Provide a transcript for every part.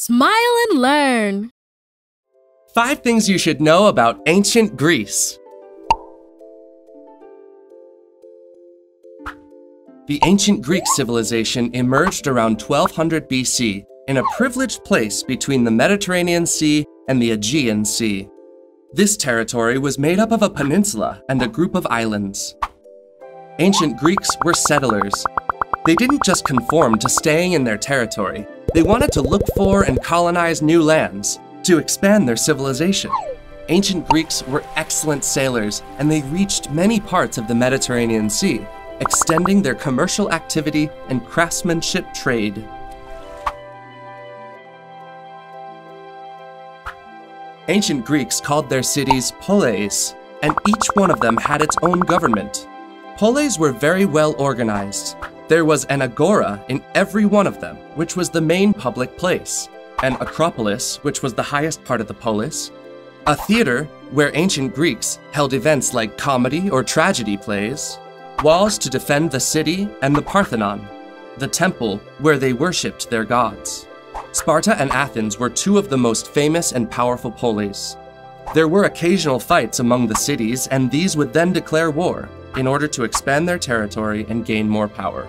Smile and Learn! 5 things you should know about ancient Greece. The ancient Greek civilization emerged around 1200 BC in a privileged place between the Mediterranean Sea and the Aegean Sea. This territory was made up of a peninsula and a group of islands. Ancient Greeks were settlers. They didn't just conform to staying in their territory. They wanted to look for and colonize new lands to expand their civilization. Ancient Greeks were excellent sailors, and they reached many parts of the Mediterranean Sea, extending their commercial activity and craftsmanship trade. Ancient Greeks called their cities polis, and each one of them had its own government. Polis were very well organized. There was an agora in every one of them, which was the main public place, an acropolis, which was the highest part of the polis, a theater where ancient Greeks held events like comedy or tragedy plays, walls to defend the city, and the Parthenon, the temple where they worshipped their gods. Sparta and Athens were two of the most famous and powerful polis. There were occasional fights among the cities, and these would then declare war in order to expand their territory and gain more power.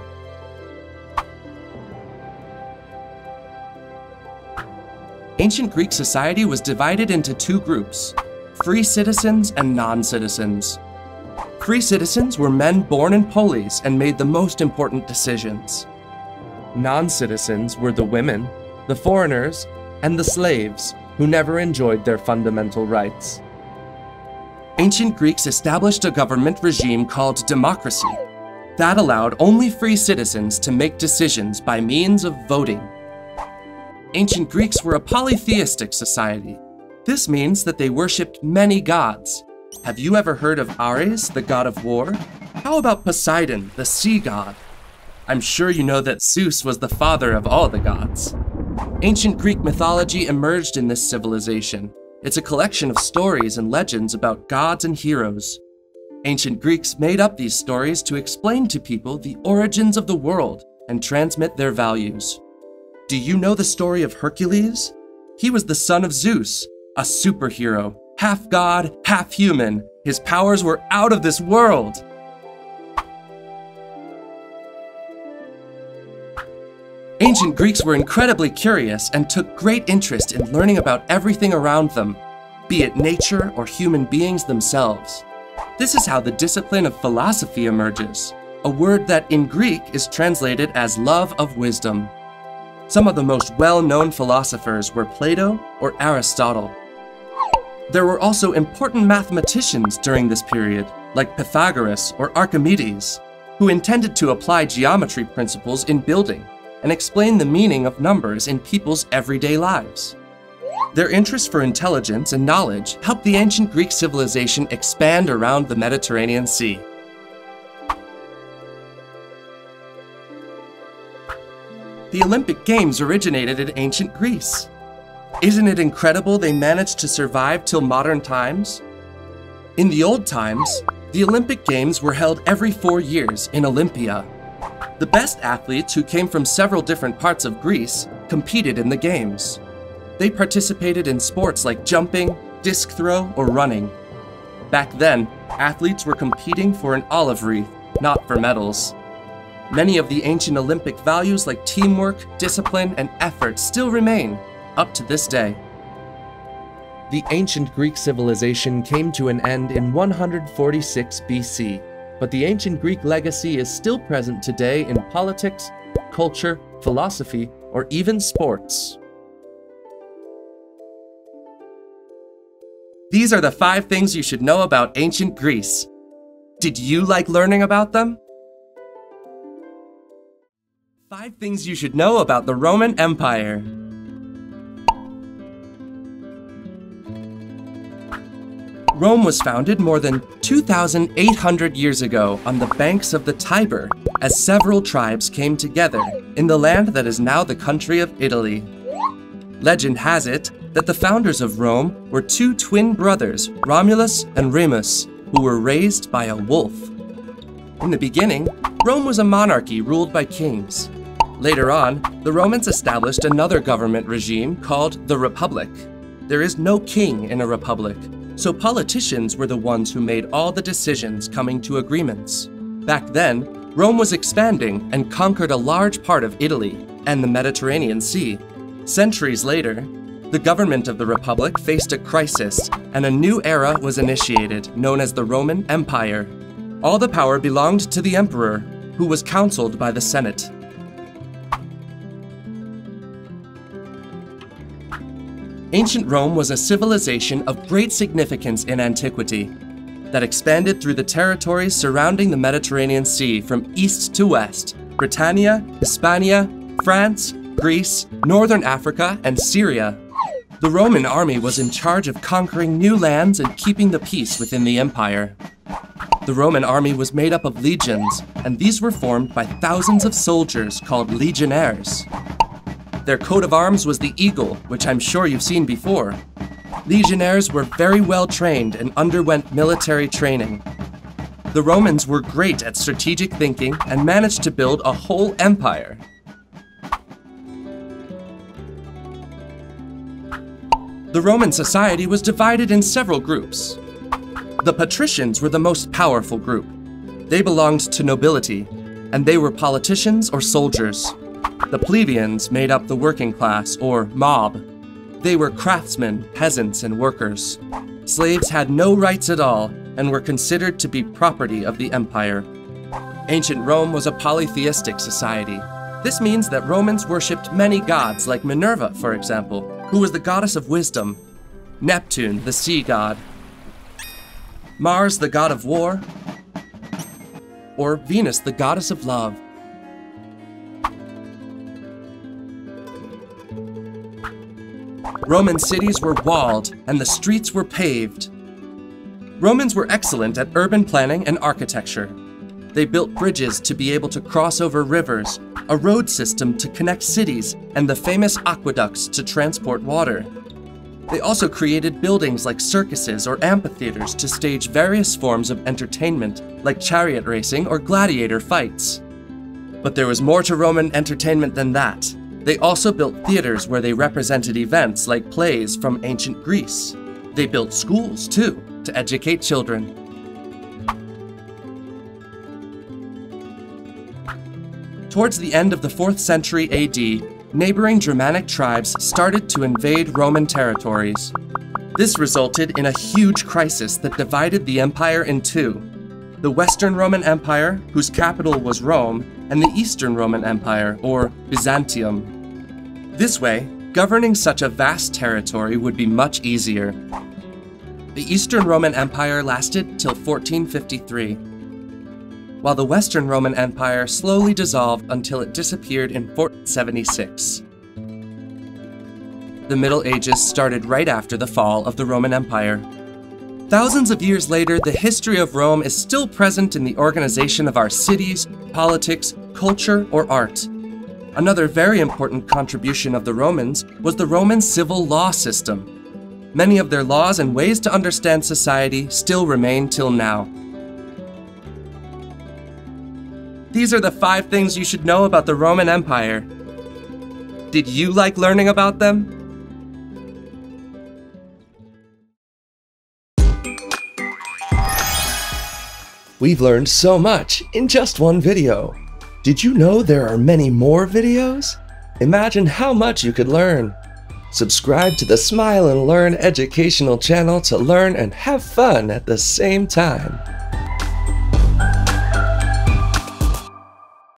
Ancient Greek society was divided into 2 groups, free citizens and non-citizens. Free citizens were men born in polis and made the most important decisions. Non-citizens were the women, the foreigners, and the slaves, who never enjoyed their fundamental rights. Ancient Greeks established a government regime called democracy. That allowed only free citizens to make decisions by means of voting. Ancient Greeks were a polytheistic society. This means that they worshipped many gods. Have you ever heard of Ares, the god of war? How about Poseidon, the sea god? I'm sure you know that Zeus was the father of all the gods. Ancient Greek mythology emerged in this civilization. It's a collection of stories and legends about gods and heroes. Ancient Greeks made up these stories to explain to people the origins of the world and transmit their values. Do you know the story of Hercules? He was the son of Zeus, a superhero. Half god, half human. His powers were out of this world. Ancient Greeks were incredibly curious and took great interest in learning about everything around them, be it nature or human beings themselves. This is how the discipline of philosophy emerges, a word that in Greek is translated as love of wisdom. Some of the most well-known philosophers were Plato or Aristotle. There were also important mathematicians during this period, like Pythagoras or Archimedes, who intended to apply geometry principles in building and explain the meaning of numbers in people's everyday lives. Their interest for intelligence and knowledge helped the ancient Greek civilization expand around the Mediterranean Sea. The Olympic Games originated in ancient Greece. Isn't it incredible they managed to survive till modern times? In the old times, the Olympic Games were held every 4 years in Olympia. The best athletes who came from several different parts of Greece competed in the games. They participated in sports like jumping, disc throw, or running. Back then, athletes were competing for an olive wreath, not for medals. Many of the ancient Olympic values like teamwork, discipline, and effort still remain up to this day. The ancient Greek civilization came to an end in 146 BC, but the ancient Greek legacy is still present today in politics, culture, philosophy, or even sports. These are the 5 things you should know about ancient Greece. Did you like learning about them? 5 things you should know about the Roman Empire. Rome was founded more than 2,800 years ago on the banks of the Tiber, as several tribes came together in the land that is now the country of Italy. Legend has it that the founders of Rome were 2 twin brothers, Romulus and Remus, who were raised by a wolf. In the beginning, Rome was a monarchy ruled by kings. Later on, the Romans established another government regime called the Republic. There is no king in a republic, so politicians were the ones who made all the decisions, coming to agreements. Back then, Rome was expanding and conquered a large part of Italy and the Mediterranean Sea. Centuries later, the government of the Republic faced a crisis, and a new era was initiated known as the Roman Empire. All the power belonged to the emperor, who was counseled by the Senate. Ancient Rome was a civilization of great significance in antiquity that expanded through the territories surrounding the Mediterranean Sea from east to west: Britannia, Hispania, France, Greece, northern Africa, and Syria. The Roman army was in charge of conquering new lands and keeping the peace within the empire. The Roman army was made up of legions, and these were formed by thousands of soldiers called legionnaires. Their coat of arms was the eagle, which I'm sure you've seen before. Legionnaires were very well trained and underwent military training. The Romans were great at strategic thinking and managed to build a whole empire. The Roman society was divided in several groups. The patricians were the most powerful group. They belonged to nobility, and they were politicians or soldiers. The plebeians made up the working class, or mob. They were craftsmen, peasants, and workers. Slaves had no rights at all and were considered to be property of the empire. Ancient Rome was a polytheistic society. This means that Romans worshipped many gods, like Minerva, for example, who was the goddess of wisdom, Neptune, the sea god, Mars, the god of war, or Venus, the goddess of love. Roman cities were walled, and the streets were paved. Romans were excellent at urban planning and architecture. They built bridges to be able to cross over rivers, a road system to connect cities, and the famous aqueducts to transport water. They also created buildings like circuses or amphitheaters to stage various forms of entertainment, like chariot racing or gladiator fights. But there was more to Roman entertainment than that. They also built theaters where they represented events like plays from ancient Greece. They built schools, too, to educate children. Towards the end of the 4th century AD, neighboring Germanic tribes started to invade Roman territories. This resulted in a huge crisis that divided the empire in two: the Western Roman Empire, whose capital was Rome, and the Eastern Roman Empire, or Byzantium. This way, governing such a vast territory would be much easier. The Eastern Roman Empire lasted till 1453, while the Western Roman Empire slowly dissolved until it disappeared in 1476. The Middle Ages started right after the fall of the Roman Empire. Thousands of years later, the history of Rome is still present in the organization of our cities, politics, culture, or art. Another very important contribution of the Romans was the Roman civil law system. Many of their laws and ways to understand society still remain till now. These are the 5 things you should know about the Roman Empire. Did you like learning about them? We've learned so much in just one video. Did you know there are many more videos? Imagine how much you could learn. Subscribe to the Smile and Learn educational channel to learn and have fun at the same time.